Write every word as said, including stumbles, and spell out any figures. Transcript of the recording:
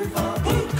Pūkana!